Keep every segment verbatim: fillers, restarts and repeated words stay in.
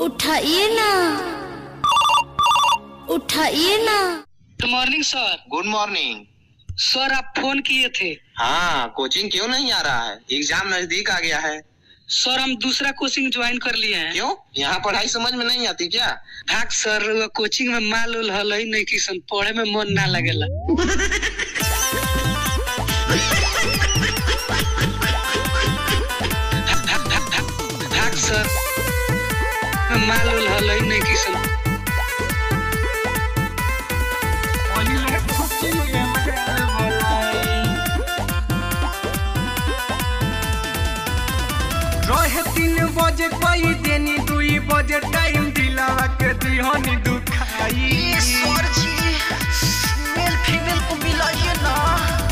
उठाइए ना, उठाइए ना। Good morning sir. Good morning sir, आप फोन किए थे। हाँ, कोचिंग क्यों नहीं आ रहा है? एग्जाम नजदीक आ गया है। सर हम दूसरा कोचिंग ज्वाइन कर लिए हैं। क्यों? यहाँ पढ़ाई समझ में नहीं आती क्या? भाग सर, वो कोचिंग में माल उल हल ही नहीं किसन, पढ़े में मन ना लगेला। भाग सर, माल उल हल ही नहीं किसन। तीन बजे पाई देनी दुई बजे टाइम दिला के दुहनी दुखाई। सर जी मेल फीमेल को मिलाइए ना।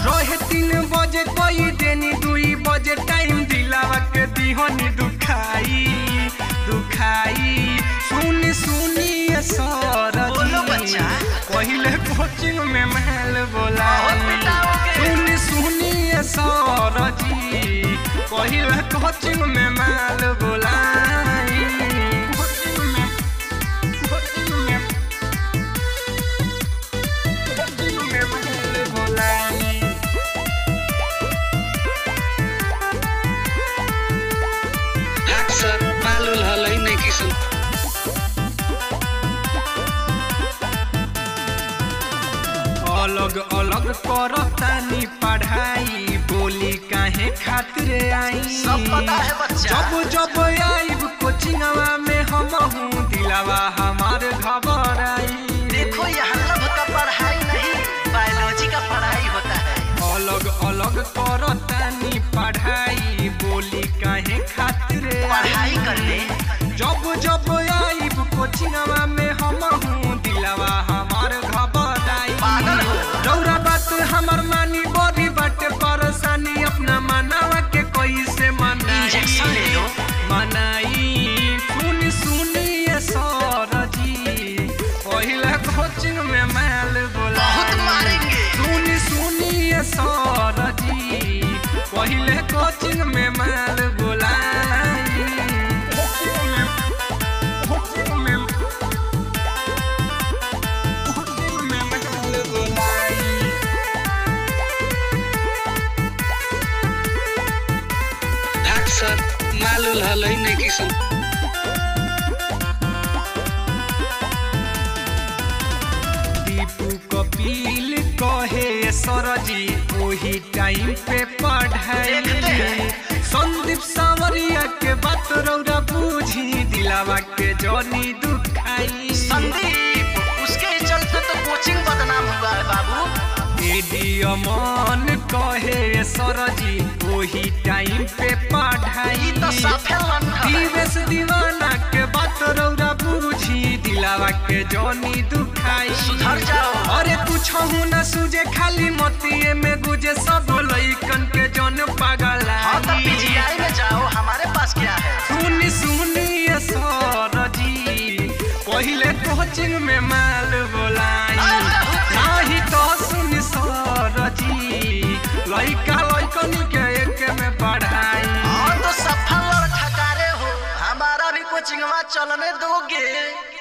रोहे तीन बजे पाई देनी दुई बजे टाइम दिला के दुहनी दुखाई दुखाई। सुन सुनिए सर जी, बोलो बच्चा पहले कोचिंग में महल बोला। सुन सुनिए सर जी, पहले कोचिंग में माल बोलाई। कोचिंग में माल बोलाई। अक्सर माल हल ही नहीं किसी। अलग अलग करतानी पढ़ाई, बोली काहे खातिर आई। सब पता है बच्चा। जब जब आईब कोचिंगवा में हमहू दिलावा हमारे घबराई। देखो ये हल्ला का पढ़ाई नहीं, बायोलॉजी का पढ़ाई होता है। अलग अलग करतानी पढ़ाई, बोली काहे खातिर पढ़ाई कर ले। जब जब आईब कोचिंगवा में हमहू दिलावा हमारे घबराई। रौरा बात हमर मानी बड़ी बाटे परेशानी, अपना मनावा के कोई से मनाई। इंजेक्शन ले लो मनाई। सुन सुनिए सर जी, पहले कोचिंग में माल बोला। बहुत मारेंगे। सुन सुनिए सर जी, पहले कोचिंग में माल बोला। सर माल उल हल ही नहीं किसन। दीपू कपिल कहे सर जी, वही टाइम पे पढ़ाई। संदीप सावरिया के बात रौरा बूझी, दिलावा के जोनी दुखाई। संदीप उसके चलते तो कोचिंग बदनाम हुआ है बाबू। एडी अमन कहे सर जी, वही टाइम पे पढ़ाई। दिवस दीवाना के बात रौरा बूझी, दिलावा के जोनी दुखाई। अरे कुछ हूँ न सूझे, खाली मोतिये में गुजे सब लइकन के जोन पागला। पीजीआई में जाओ, हमारे पास क्या है। सुन सुनिए सर जी, पहले कोचिंग में माल बोलाई। लइका लइकनी के एक में पढ़ाई। और तो सफल और ठकारे हो, हमारा भी कोचिंगवा चलने दोगे।